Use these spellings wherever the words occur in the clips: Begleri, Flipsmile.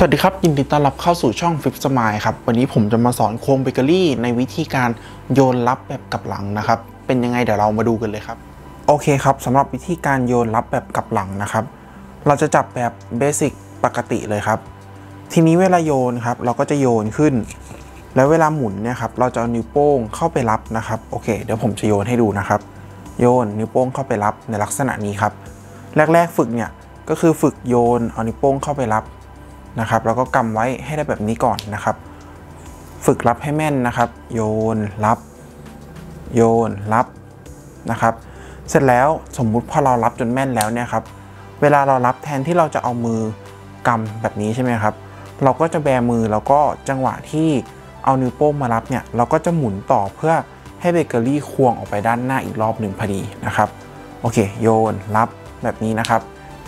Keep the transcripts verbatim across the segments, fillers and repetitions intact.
สวัสดีครับยินดีต้อนรับเข้าสู่ช่องฟิปสมายครับวันนี้ผมจะมาสอนโคมเบเกอรี่ในวิธีการโยนลับแบบกลับหลังนะครับเป็นยังไงเดี๋ยวเรามาดูกันเลยครับโอเคครับสำหรับวิธีการโยนลับแบบกลับหลังนะครับเราจะจับแบบเบสิกปกติเลยครับทีนี้เวลาโยนครับเราก็จะโยนขึ้นแล้วเวลาหมุนเนี่ยครับเราจะเอานิ้วโป้งเข้าไปรับนะครับโอเคเดี๋ยวผมจะโยนให้ดูนะครับโยนนิ้วโป้งเข้าไปรับในลักษณะนี้ครับแรกๆฝึกเนี่ยก็คือฝึกโยนเอานิ้วโป้งเข้าไปรับนะครับแล้วก็กำไว้ให้ได้แบบนี้ก่อนนะครับฝึกรับให้แม่นนะครับโยนรับโยนรับนะครับเสร็จแล้วสมมุติพอเรารับจนแม่นแล้วเนี่ยครับเวลาเรารับแทนที่เราจะเอามือกำแบบนี้ใช่ไหมครับเราก็จะแบมือแล้วก็จังหวะที่เอานิ้วโป้งมารับเนี่ยเราก็จะหมุนต่อเพื่อให้เบเกอรี่ควงออกไปด้านหน้าอีกรอบหนึ่งพอดีนะครับโอเคโยนรับแบบนี้นะครับ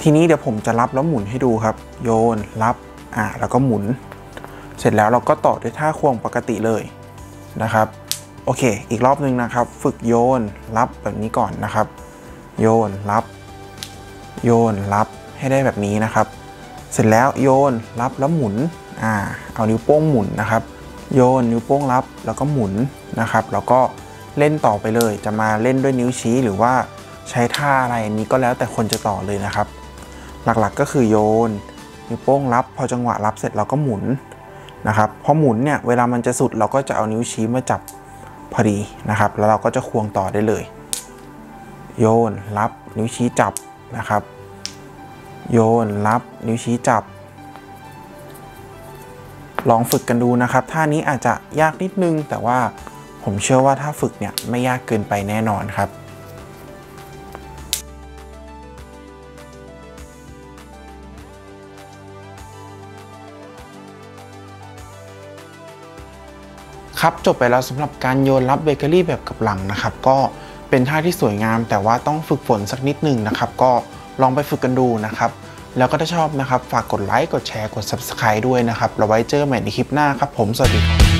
ทีนี้เดี๋ยวผมจะรับแล้วหมุนให้ดูครับโยนรับอ่ะแล้วก็หมุนเสร็จแล้วเราก็ต่อด้วยท่าควงปกติเลยนะครับโอเคอีกรอบหนึ่งนะครับฝึกโยนรับแบบนี้ก่อนนะครับโยนรับโยนรับให้ได้แบบนี้นะครับเสร็จแล้วโยนรับแล้วหมุนอ่าเอานิ้วโป้งหมุนนะครับโยนนิ้วโป้งรับแล้วก็หมุนนะครับแล้วก็เล่นต่อไปเลยจะมาเล่นด้วยนิ้วชี้หรือว่าใช้ท่าอะไรนี้ก็แล้วแต่คนจะต่อเลยนะครับหลักๆก็คือโยนนิ้วโป้งรับพอจังหวะรับเสร็จเราก็หมุนนะครับพอหมุนเนี่ยเวลามันจะสุดเราก็จะเอานิ้วชี้มาจับพอดีนะครับแล้วเราก็จะควงต่อได้เลยโยนรับนิ้วชี้จับนะครับโยนรับนิ้วชี้จับลองฝึกกันดูนะครับท่านี้อาจจะยากนิดนึงแต่ว่าผมเชื่อว่าถ้าฝึกเนี่ยไม่ยากเกินไปแน่นอนครับครับจบไปแล้วสำหรับการโยนลับเบเกอรี่แบบกลับหลังนะครับก็เป็นท่าที่สวยงามแต่ว่าต้องฝึกฝนสักนิดหนึ่งนะครับก็ลองไปฝึกกันดูนะครับแล้วก็ถ้าชอบนะครับฝากกดไลค์กดแชร์กด ซับสไครบ์ ด้วยนะครับเราไว้เจอใหม่ในคลิปหน้าครับผมสวัสดีครับ